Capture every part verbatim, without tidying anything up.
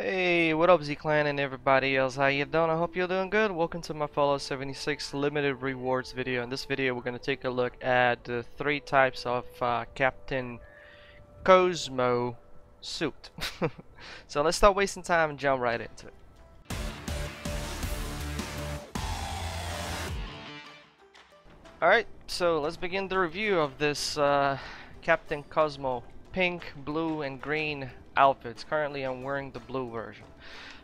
Hey, what up Z Clan and everybody else, how you doing? I hope you're doing good. Welcome to my Fallout seventy-six limited rewards video. In this video we're going to take a look at the three types of uh, Captain Cosmo suit. So let's stop wasting time and jump right into it. Alright, so let's begin the review of this uh, Captain Cosmo pink, blue and green outfits. Currently I'm wearing the blue version.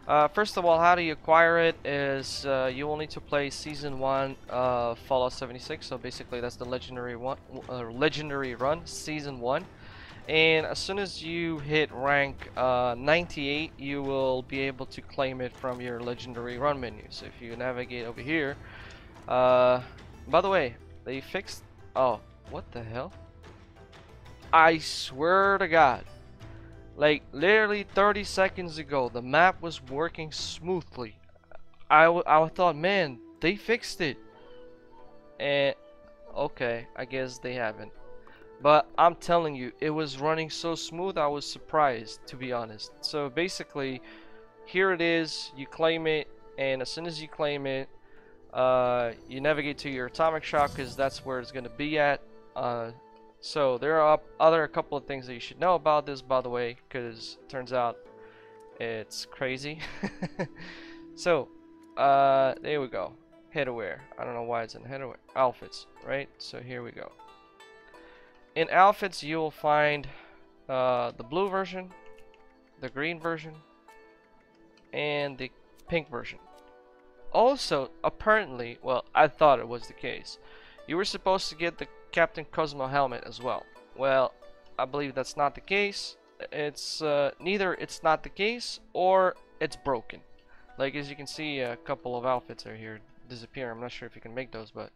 Uh, first of all, how do you acquire it is uh, you will need to play season one uh, Fallout seventy-six, so basically that's the legendary one, uh, legendary run, season one, and as soon as you hit rank uh, ninety-eight you will be able to claim it from your legendary run menu. So if you navigate over here, uh, by the way they fixed, oh what the hell, I swear to God, like literally thirty seconds ago the map was working smoothly. I, w I thought, man, they fixed it, and okay, I guess they haven't, but I'm telling you it was running so smooth I was surprised, to be honest. So basically here it is, you claim it, and as soon as you claim it uh, you navigate to your atomic shop because that's where it's gonna be at. uh, So there are other a couple of things that you should know about this, by the way, because turns out it's crazy. So uh, there we go. Headwear. I don't know why it's in headwear. Outfits, right? So here we go. In outfits, you will find uh, the blue version, the green version, and the pink version. Also, apparently, well, I thought it was the case, you were supposed to get the Captain Cosmo helmet as well. Well, I believe that's not the case. It's uh, neither it's not the case or it's broken. Like as you can see, a couple of outfits are here disappear. I'm not sure if you can make those, but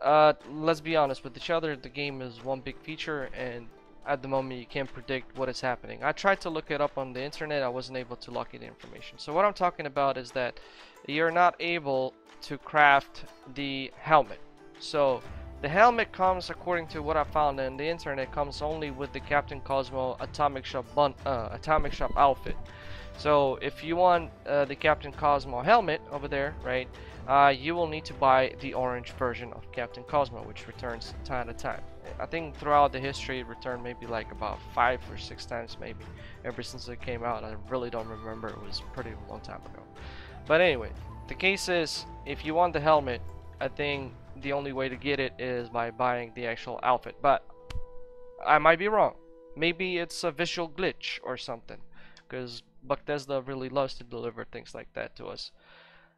uh, let's be honest with each other, the game is one big feature and at the moment you can't predict what is happening. I tried to look it up on the internet, I wasn't able to locate the information. So what I'm talking about is that you're not able to craft the helmet. So the helmet comes, according to what I found in the internet, comes only with the Captain Cosmo Atomic Shop bun uh, Atomic Shop outfit. So if you want uh, the Captain Cosmo helmet over there, right, uh, you will need to buy the orange version of Captain Cosmo, which returns time to time. I think throughout the history it returned maybe like about five or six times maybe, ever since it came out. I really don't remember, it was pretty a long time ago. But anyway, the case is, if you want the helmet, I think the only way to get it is by buying the actual outfit, but I might be wrong. Maybe it's a visual glitch or something, because Bethesda really loves to deliver things like that to us.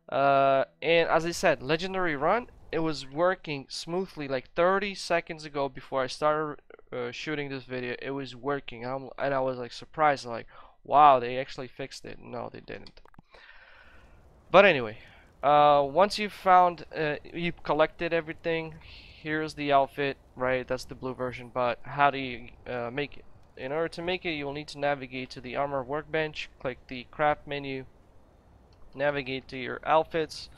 Uh, and as I said, legendary run, it was working smoothly like thirty seconds ago before I started uh, shooting this video. It was working, and, I'm, and I was like surprised, like, wow, they actually fixed it. No, they didn't. But anyway. Uh, once you've found, uh, you've collected everything, here's the outfit, right? That's the blue version, but how do you uh, make it? In order to make it, you'll need to navigate to the armor workbench, click the craft menu, navigate to your outfits,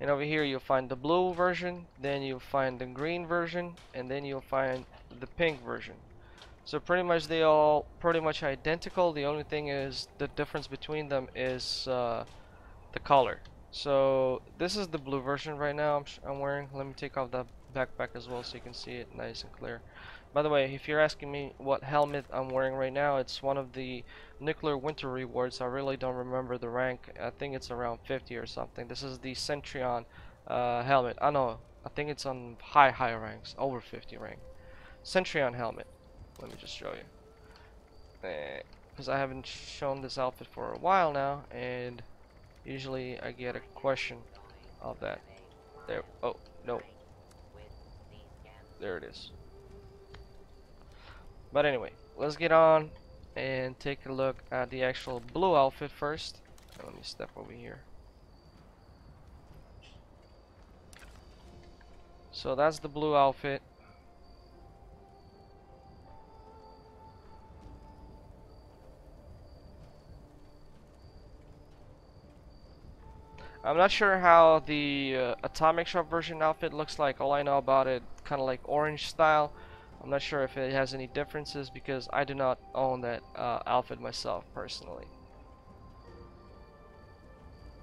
and over here you'll find the blue version, then you'll find the green version, and then you'll find the pink version. So pretty much they all pretty much identical. The only thing is, the difference between them is uh, the color. So this is the blue version right now I'm, sh I'm wearing. Let me take off that backpack as well so you can see it nice and clear. By the way, if you're asking me what helmet I'm wearing right now, it's one of the nuclear winter rewards. I really don't remember the rank. I think it's around fifty or something. This is the Centurion uh, helmet. I know, I think it's on high high ranks, over fifty rank. Centurion helmet. Let me just show you, because I haven't shown this outfit for a while now, and usually I get a question of that. There, oh no, there it is. But anyway, let's get on and take a look at the actual blue outfit first. Let me step over here. So that's the blue outfit. I'm not sure how the uh, Atomic Shop version outfit looks like. All I know about it, kind of like orange style. I'm not sure if it has any differences because I do not own that uh, outfit myself personally.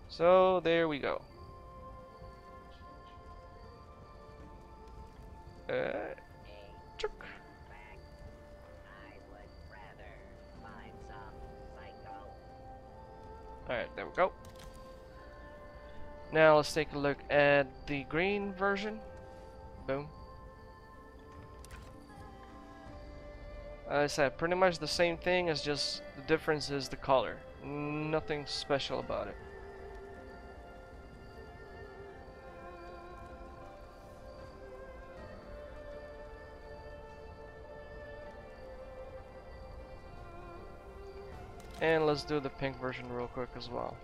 So there we go. Uh, chuk. Alright, there we go. Now let's take a look at the green version. Boom. As I said, pretty much the same thing, as just the difference is the color. Nothing special about it. And let's do the pink version real quick as well.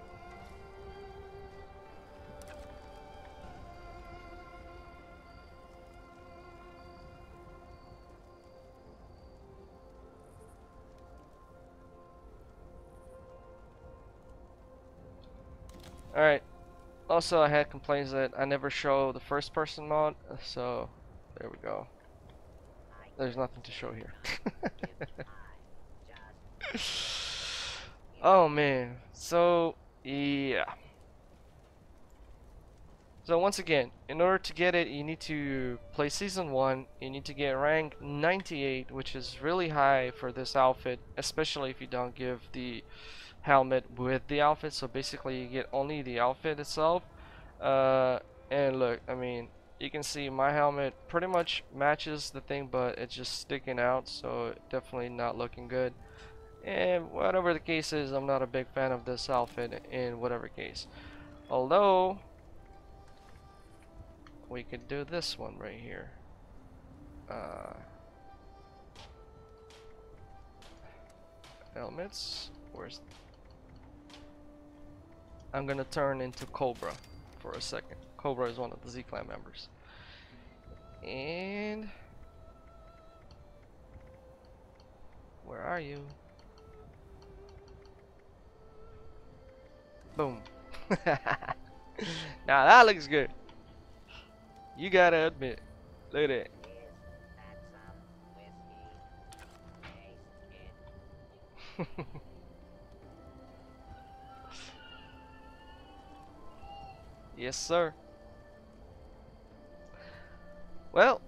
Alright, also I had complaints that I never show the first person mod, so there we go. There's nothing to show here. Oh man, so yeah. So once again, in order to get it, you need to play Season one, you need to get rank ninety-eight, which is really high for this outfit, especially if you don't give the helmet with the outfit. So basically you get only the outfit itself, uh, and look, I mean, you can see my helmet pretty much matches the thing, but it's just sticking out, so definitely not looking good. And whatever the case is, I'm not a big fan of this outfit in whatever case, although we could do this one right here. Uh, helmets, where's I'm gonna turn into Cobra for a second. Cobra is one of the Z Clan members. And where are you? Boom. Now that looks good. You gotta admit. Look at it. Yes, sir. Well,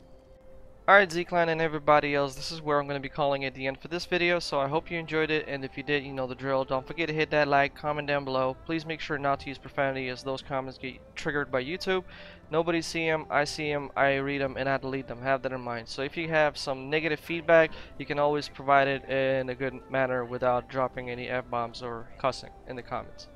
alright, Z Clan and everybody else, this is where I'm going to be calling it the end for this video, so I hope you enjoyed it, and if you did, you know the drill. Don't forget to hit that like, comment down below. Please make sure not to use profanity, as those comments get triggered by YouTube. Nobody sees them, I see them, I read them, and I delete them. Have that in mind. So if you have some negative feedback, you can always provide it in a good manner without dropping any F-bombs or cussing in the comments.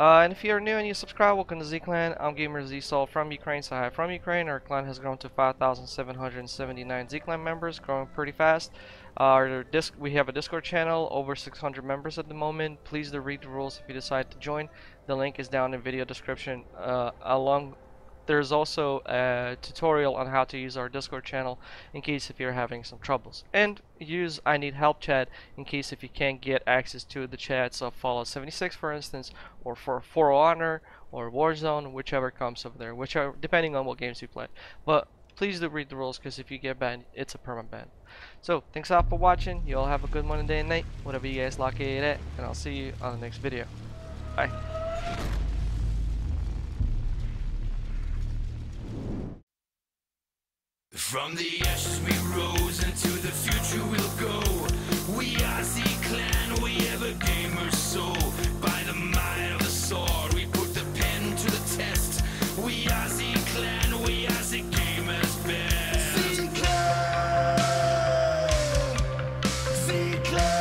Uh, and if you're new and you subscribe, welcome to Z Clan. I'm gamer Z Sol from Ukraine, so hi from Ukraine. Our clan has grown to five thousand seven hundred seventy-nine Z Clan members, growing pretty fast. Uh, our disc we have a Discord channel, over six hundred members at the moment. Please do read the rules if you decide to join. The link is down in video description. Uh, along, there's also a tutorial on how to use our Discord channel in case if you're having some troubles. And use I Need Help chat in case if you can't get access to the chats of Fallout seventy-six, for instance, or for For Honor or Warzone, whichever comes up there, which are depending on what games you play. But please do read the rules, because if you get banned, it's a permanent ban. So thanks all for watching. You all have a good morning, day and night, whatever you guys lock it at, and I'll see you on the next video. Bye. From the ashes we rose, into the future we'll go. We are Z Clan, we have a gamer soul. By the might of the sword, we put the pen to the test. We are Z Clan, we are the gamer's best. Z Clan, Z Clan.